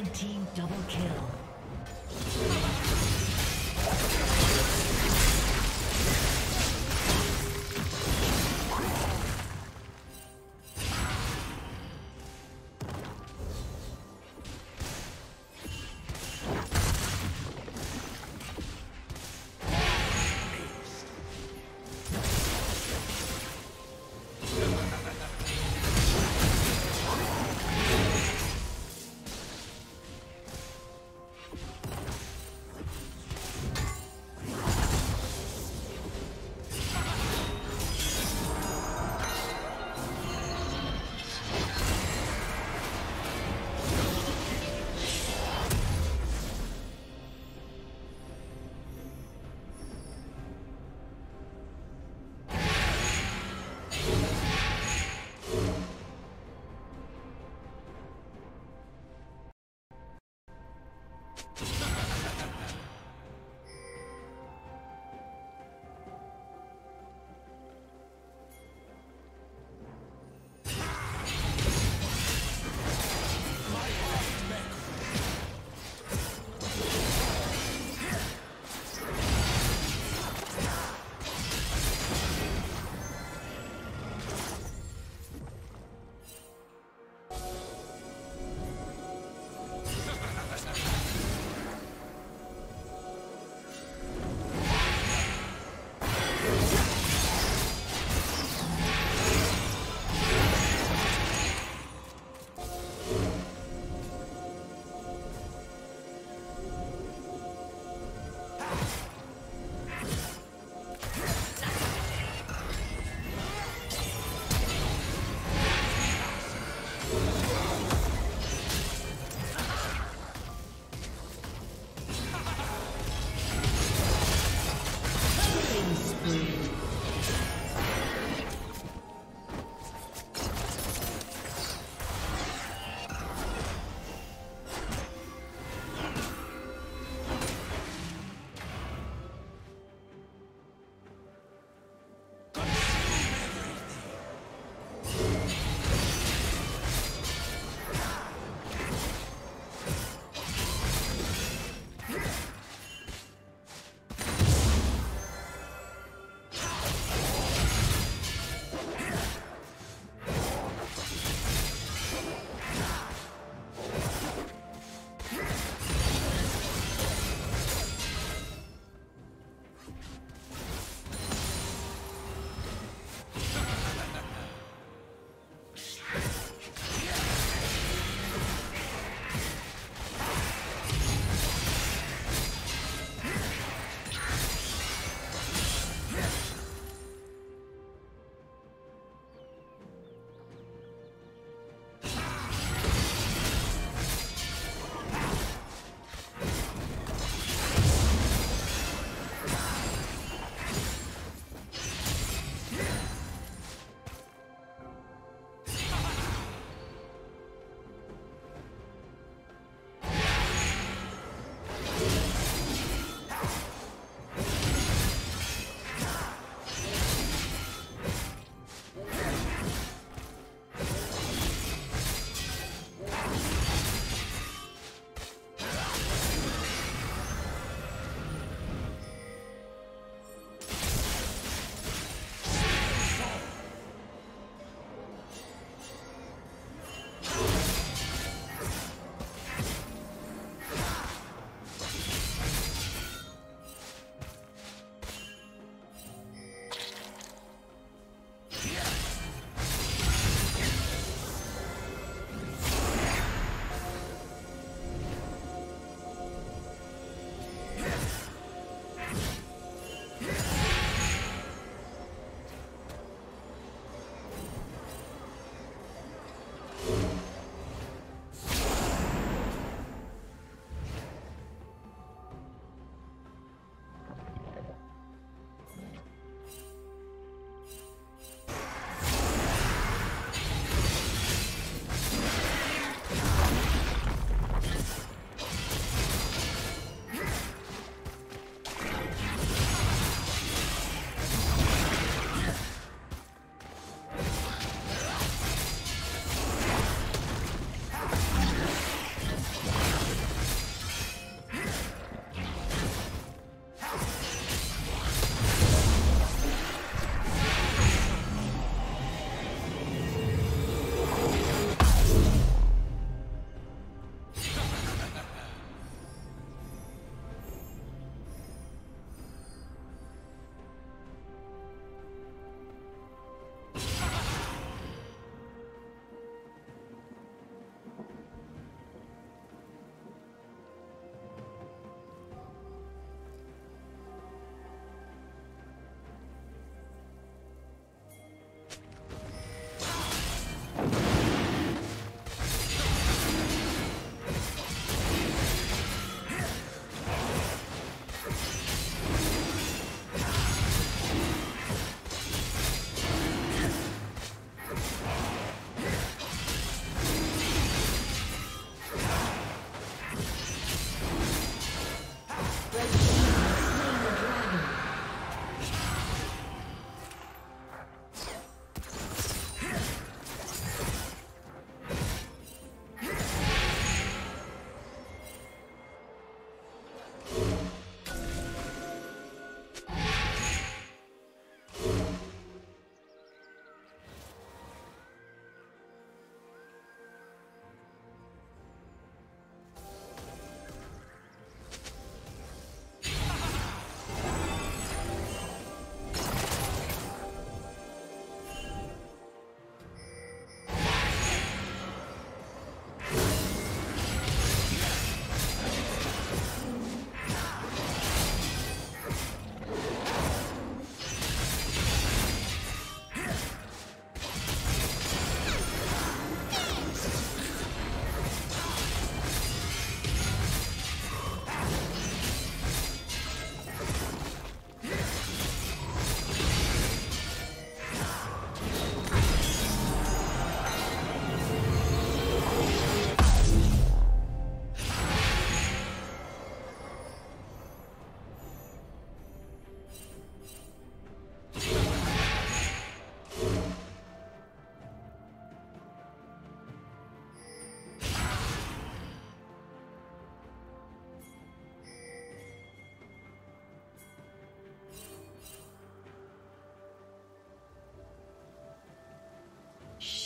Red team double kill.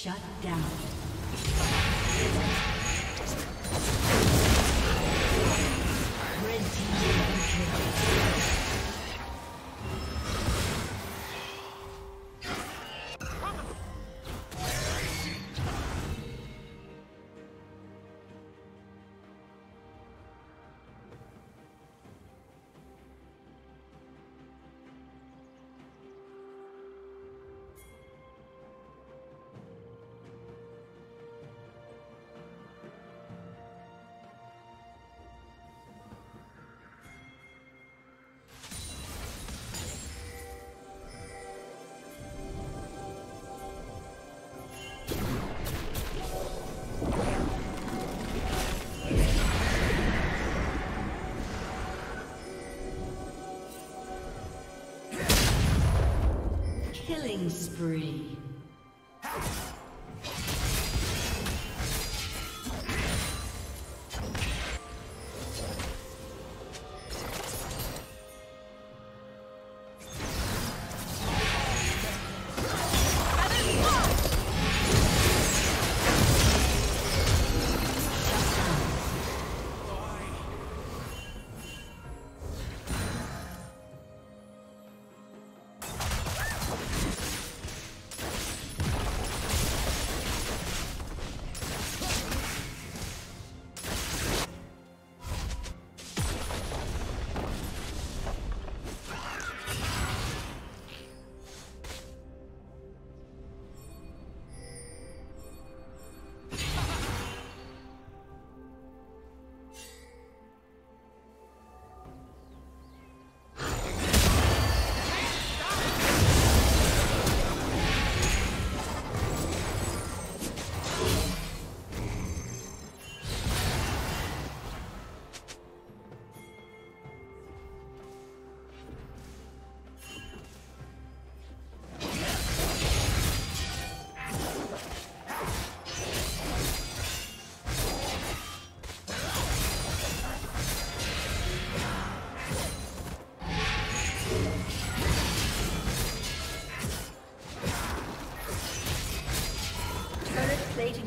Shut down. Red team. Killing spree.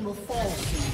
Will fall soon.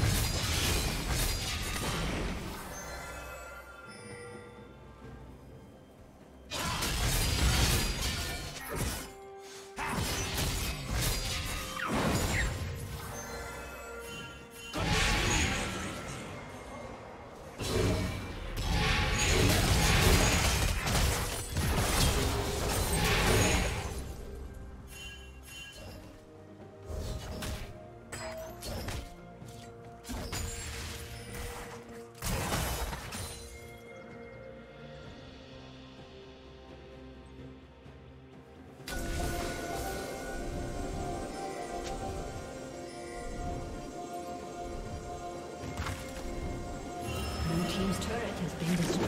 Team's turret has been destroyed.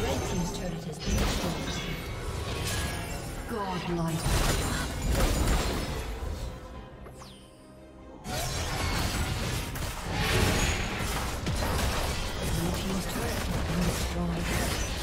Your team's turret has been destroyed.